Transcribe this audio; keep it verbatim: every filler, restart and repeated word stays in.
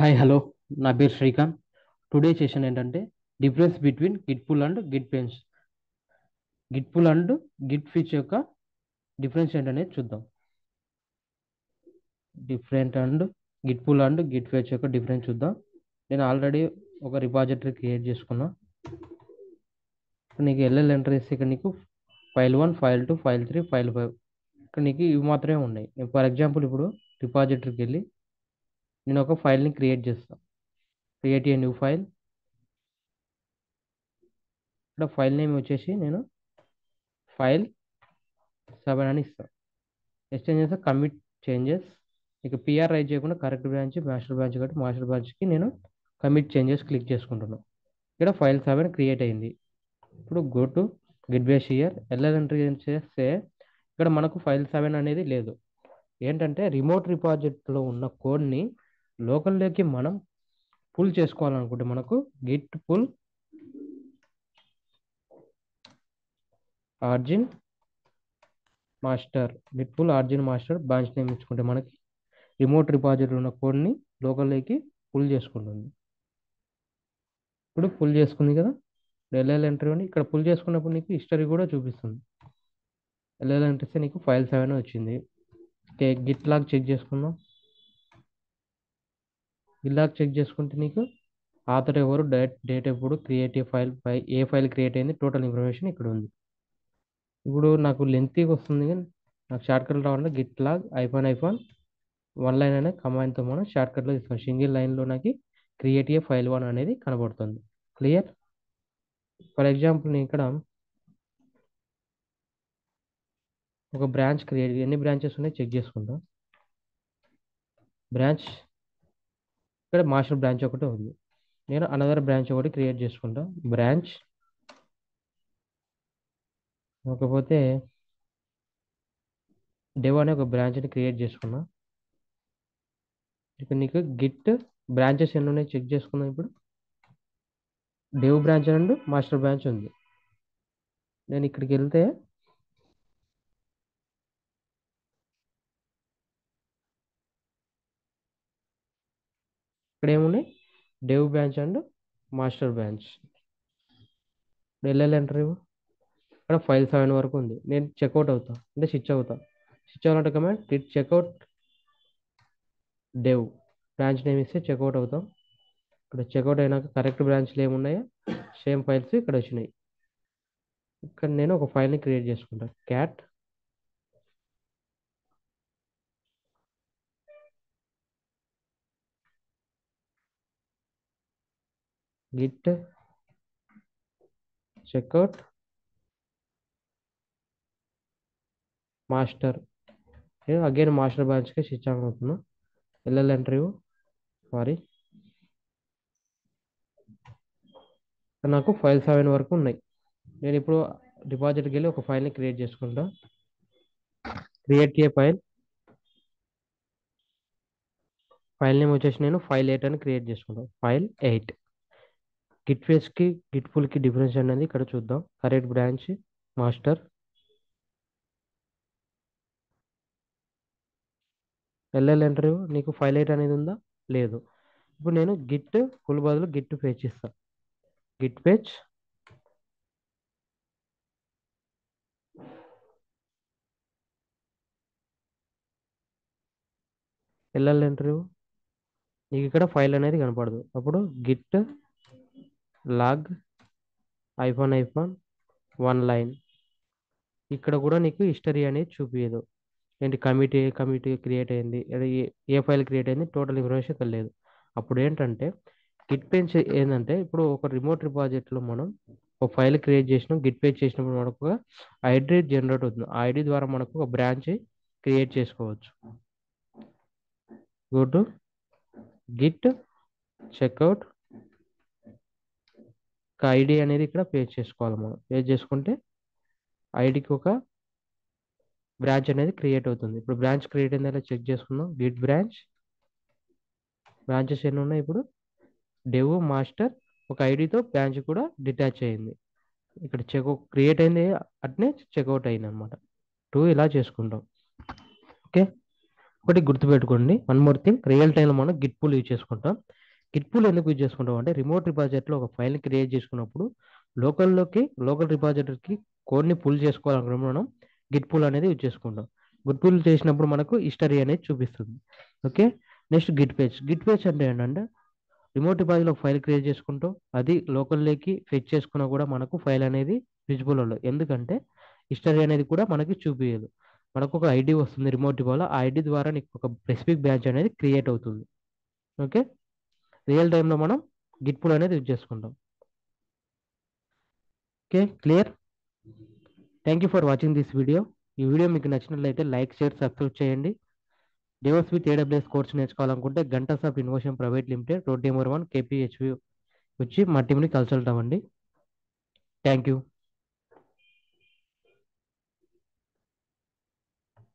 Hi, hello. నా పేరు Srikanth. Today session ఏంటంటే difference between git pull and git fetch. Git pull and git fetch యొక్క difference ఏంటనేది చూద్దాం. Different and git pull and git fetch యొక్క difference చూద్దాం. నేను ఆల్రెడీ ఒక రిపాజిటరీ క్రియేట్ చేసుకున్నా. నీకు ఎల్ఎల్ ఎంటర్ చేస్తే ఇక్కడ నీకు file one, file two, file three, file five, ఇక్కడ నీకు ఇవి మాత్రమే ఉన్నాయి. ఫర్ ఎగ్జాంపుల్ ఇప్పుడు రిపాజిటరీకి వెళ్ళి నేను ఒక ఫైల్ని క్రియేట్ చేస్తాను. Create a new file. ఇక్కడ ఫైల్ నేమ్ వచ్చేసి నేను ఫైల్ సెవెన్ అని ఇస్తాను. నెక్స్ట్ ఏం చేస్తాను, కమిట్ చేంజెస్. ఇక పిఆర్ రైట్ చేయకుండా కరెక్ట్ బ్రాంచ్, మాస్టర్ బ్రాంచ్ కాబట్టి మాస్టర్ బ్రాంచ్కి నేను కమిట్ చేంజెస్ క్లిక్ చేసుకుంటున్నాను. ఇక్కడ ఫైల్ సెవెన్ క్రియేట్ అయింది. ఇప్పుడు go to git bash here L L enter చేస్తే ఇక్కడ మనకు ఫైల్ సెవెన్ అనేది లేదు. ఏంటంటే రిమోట్ రిపాజిటరీలో ఉన్న కోడ్ని లోకల్లోకి మనం పుల్ చేసుకోవాలనుకుంటే మనకు git pull origin master, git pull origin master branch name ఇచ్చుకుంటే మనకి రిమోట్ రిపాజిటరీలో ఉన్న కోడ్ని లోకల్లోకి పుల్ చేసుకుంటుంది. ఇప్పుడు పుల్ చేసుకుంది కదా, ఎల్ఎల్ ఎంట్రీ అని ఇక్కడ పుల్ చేసుకున్నప్పుడు నీకు హిస్టరీ కూడా చూపిస్తుంది. ఎల్ఎల్ ఎంట్రీస్తే నీకు ఫైల్ సెవెన్ వచ్చింది. గిట్ లాగ్ చెక్ చేసుకుందాం. గిట్ లాగ్ చెక్ చేసుకుంటే నీకు ఆథర్ ఎవరు, డేట్ డేట్ ఎప్పుడు, create a file, a file create అయింది, టోటల్ ఇన్ఫర్మేషన్ ఇక్కడ ఉంది. ఇప్పుడు నాకు లెంతీగా వస్తుంది కానీ నాకు షార్ట్కట్లు రావాలంటే git log hyphen hyphen one line అనే కమాండ్తో మనం షార్ట్కట్లో ఇస్తాం. సింగిల్ లైన్లో నాకు క్రియేట్ ఏ ఫైల్ వన్ అనేది కనబడుతుంది. క్లియర్. ఫర్ ఎగ్జాంపుల్ నేను ఇక్కడ ఒక బ్రాంచ్ క్రియేట్, ఎన్ని బ్రాంచెస్ ఉన్నాయి చెక్ చేసుకుందాం. బ్రాంచ్ ఇక్కడ మాస్టర్ బ్రాంచ్ ఒకటి ఉంది. నేను అనదర్ బ్రాంచ్ ఒకటి క్రియేట్ చేసుకుంటా. బ్రాంచ్ కాకపోతే డెవ్ అనే ఒక బ్రాంచ్ని క్రియేట్ చేసుకున్నా. ఇక్కడ నీకు గిట్ బ్రాంచెస్ ఎన్ని ఉన్నాయి చెక్ చేసుకుందాం. ఇప్పుడు dev branch and master branch ఉంది. నేను ఇక్కడికి వెళ్తే ఇక్కడ ఏమున్నాయి, dev branch and master branch. L L enter ఇక్కడ ఫైల్ సెవెన్ వరకు ఉంది. నేను చెక్అవుట్ అవుతా అంటే స్విచ్ అవుతా. స్విచ్ అవ్వాలంటే command git checkout dev branch name ఇస్తే చెక్అవుట్ అవుతాం. ఇక్కడ చెక్అవుట్ అయినాక కరెక్ట్ బ్రాంచ్లు ఏమున్నాయో సేమ్ ఫైల్స్ ఇక్కడ వచ్చినాయి. ఇక్కడ నేను ఒక ఫైల్ని క్రియేట్ చేసుకుంటాను. Cat git checkout master. నేను అగైన్ మాస్టర్ బ్రాంచ్కి స్విచ్ ఆన్ అవుతున్నా. ఎల్ఎల్ ఎంట్రీ సారీ నాకు ఫైల్ సెవెన్ వరకు ఉన్నాయి. నేను ఇప్పుడు డిపాజిట్కి వెళ్ళి ఒక ఫైల్ని క్రియేట్ చేసుకుంటా. Create a file, file name వచ్చేసి నేను ఫైల్ ఎయిట్ అని క్రియేట్ చేసుకుంటాను. File eight. గిట్ ఫెచ్కి గిట్ పుల్కి డిఫరెన్స్ అనేది ఇక్కడ చూద్దాం. Correct branch master. L L enter నీకు ఫైల్ ఎయిట్ అనేది ఉందా, లేదు. ఇప్పుడు నేను గిట్ పుల్ బదులు గిట్ ఫెచ్ ఇస్తాను. గిట్ ఫెచ్ ఎల్ఎల్ ఎంటర్ నీకు ఇక్కడ ఫైల్ అనేది కనపడదు. అప్పుడు git log hyphen hyphen one line. ఇక్కడ కూడా నీకు హిస్టరీ అనేది చూపించదు. ఏంటి కమిటీ కమిటీ క్రియేట్ అయింది, ఏ ఫైల్ క్రియేట్ అయింది, టోటల్ ఇన్ఫర్మేషన్ తెలియదు. అప్పుడు ఏంటంటే గిట్ ఫెచ్ ఏంటంటే ఇప్పుడు ఒక రిమోట్ రిపాజిటరీలో మనం ఒక ఫైల్ క్రియేట్ చేసినాం. గిట్ ఫెచ్ చేసినప్పుడు మనకు ఐడి జనరేట్ అవుతుంది. ఆ ఐడి ద్వారా మనకు ఒక బ్రాంచ్ క్రియేట్ చేసుకోవచ్చు. Go to git checkout ID అనేది ఇక్కడ పేజ్ చేసుకోవాలి. మనం పేజ్ చేసుకుంటే ఐడికి ఒక బ్రాంచ్ అనేది క్రియేట్ అవుతుంది. ఇప్పుడు బ్రాంచ్ క్రియేట్ అయింది అలా చెక్ చేసుకుందాం. గిట్ బ్రాంచ్ బ్రాంచెస్ ఎన్ని ఉన్నాయి. ఇప్పుడు డెవ్ మాస్టర్ ఒక ఐడితో బ్రాంచ్ కూడా డిటాచ్ అయింది. ఇక్కడ చెక్అవుట్ క్రియేట్ అయింది అట్నే చెక్అవుట్ అయింది అనమాట. టూ ఇలా చేసుకుంటాం. ఓకే, ఒకటి గుర్తుపెట్టుకోండి, వన్ మోర్ థింగ్, రియల్ టైంలో మనం గిట్ పూల్ యూజ్ చేసుకుంటాం. గిట్ పూల్ ఎందుకు యూజ్ చేసుకుంటాం అంటే రిమోట్ రిపాజిటరీలో ఒక ఫైల్ని క్రియేట్ చేసుకున్నప్పుడు లోకల్లోకి లోకల్ రిపాజిటరీకి కోడ్ని పుల్ చేసుకోవాలనుకున్నప్పుడు మనం గిట్ పూల్ అనేది యూజ్ చేసుకుంటాం. గిట్ పూల్ చేసినప్పుడు మనకు హిస్టరీ అనేది చూపిస్తుంది. Okay, next git page. Git page అంటే ఏంటంటే రిమోట్ రిపాజిటరీలో ఫైల్ క్రియేట్ చేసుకుంటాం, అది లోకల్లోకి ఫెచ్ చేసుకున్నా కూడా మనకు ఫైల్ అనేది విజిబుల్ అవ్వదు. ఎందుకంటే హిస్టరీ అనేది కూడా మనకి చూపించదు. మనకు ఒక ఐడి వస్తుంది రిమోట్ రిపాజిటరీలో, ఆ ఐడి ద్వారా నీకు ఒక స్పెసిఫిక్ బ్యాచ్ అనేది క్రియేట్ అవుతుంది. ఓకే, రియల్ టైంలో మనం గిట్ పుల్ అనేది యూజ్ చేసుకుంటాం. Okay, clear. Thank you for watching this video. ఈ వీడియో మీకు నచ్చినట్లయితే లైక్, షేర్, సబ్స్క్రైబ్ చేయండి. డెవస్ విత్ ఏడబ్ల్యూఎస్ కోర్స్ నేర్చుకోవాలనుకుంటే గంటాస్ of innovation private limited, road number one, కేపీహెచ్వి వచ్చి మా టీంని కన్సల్ట్ అవ్వండి. Thank you.